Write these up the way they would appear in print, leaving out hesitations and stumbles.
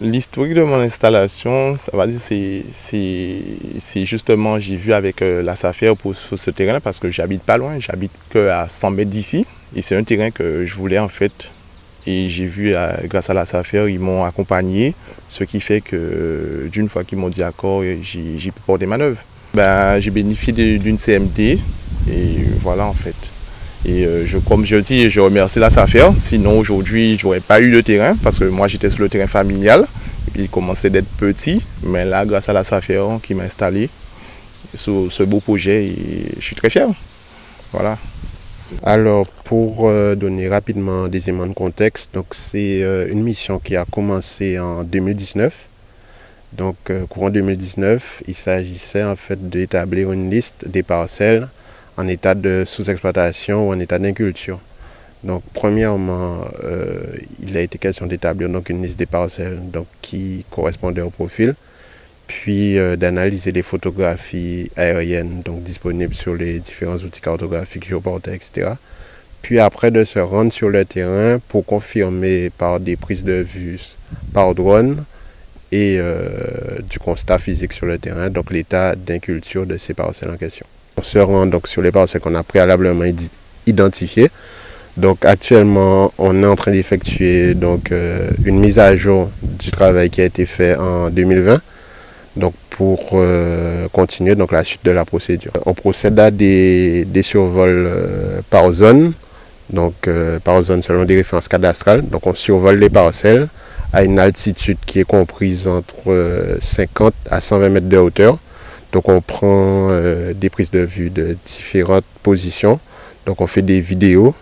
L'historique de mon installation, ça va dire, c'est justement, j'ai vu avec la SAFER pour ce terrain parce que j'habite pas loin, j'habite qu'à 100 mètres d'ici. Et c'est un terrain que je voulais en fait. Et j'ai vu, grâce à la SAFER, ils m'ont accompagné. Ce qui fait que d'une fois qu'ils m'ont dit accord, j'ai pu porter ma manœuvre. Ben, j'ai bénéficié d'une CMD et voilà en fait. Et comme je dis, je remercie la SAFER, sinon aujourd'hui je n'aurais pas eu le terrain parce que moi j'étais sur le terrain familial, il commençait d'être petit, mais là grâce à la SAFER qui m'a installé sur ce beau projet, et je suis très fier. Voilà. Alors pour donner rapidement des éléments de contexte, c'est une mission qui a commencé en 2019. Donc courant 2019, il s'agissait en fait d'établir une liste des parcelles en état de sous-exploitation ou en état d'inculture. Donc premièrement, il a été question d'établir une liste des parcelles qui correspondait au profil, puis d'analyser les photographies aériennes disponibles sur les différents outils cartographiques, géoportails, etc. Puis après de se rendre sur le terrain pour confirmer par des prises de vue par drone et du constat physique sur le terrain, l'état d'inculture de ces parcelles en question. On se rend sur les parcelles qu'on a préalablement identifiées. Donc actuellement, on est en train d'effectuer une mise à jour du travail qui a été fait en 2020 pour continuer la suite de la procédure. On procède à des survols par zone, par zone selon des références cadastrales. Donc on survole les parcelles à une altitude qui est comprise entre 50 à 120 mètres de hauteur. Donc on prend des prises de vue de différentes positions, on fait des vidéos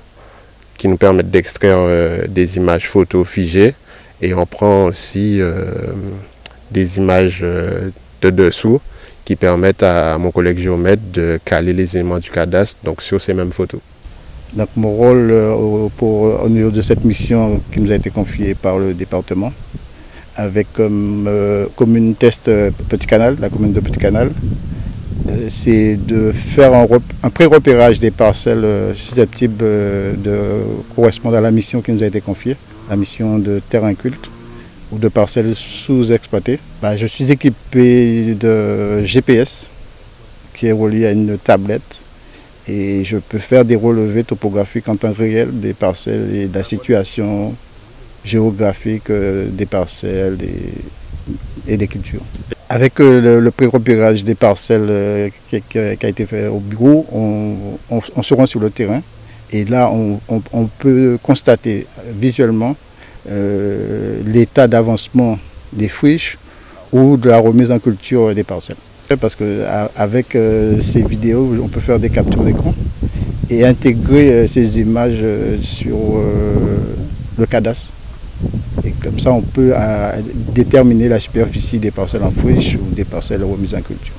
qui nous permettent d'extraire des images photos figées et on prend aussi des images de dessous qui permettent à mon collègue géomètre de caler les éléments du cadastre sur ces mêmes photos. Donc mon rôle au niveau de cette mission qui nous a été confiée par le département, avec comme commune test Petit Canal, la commune de Petit Canal, c'est de faire un pré-repérage des parcelles susceptibles de correspondre à la mission qui nous a été confiée, la mission de terre inculte ou de parcelles sous-exploitées. Je suis équipé de GPS qui est relié à une tablette et je peux faire des relevés topographiques en temps réel des parcelles et de la situation géographique des parcelles et des cultures. Avec le pré-repérage des parcelles qui a été fait au bureau, on se rend sur le terrain et là on peut constater visuellement l'état d'avancement des friches ou de la remise en culture des parcelles. Parce qu'avec ces vidéos, on peut faire des captures d'écran et intégrer ces images sur le cadastre. Et comme ça, on peut déterminer la superficie des parcelles en friche ou des parcelles remises en culture.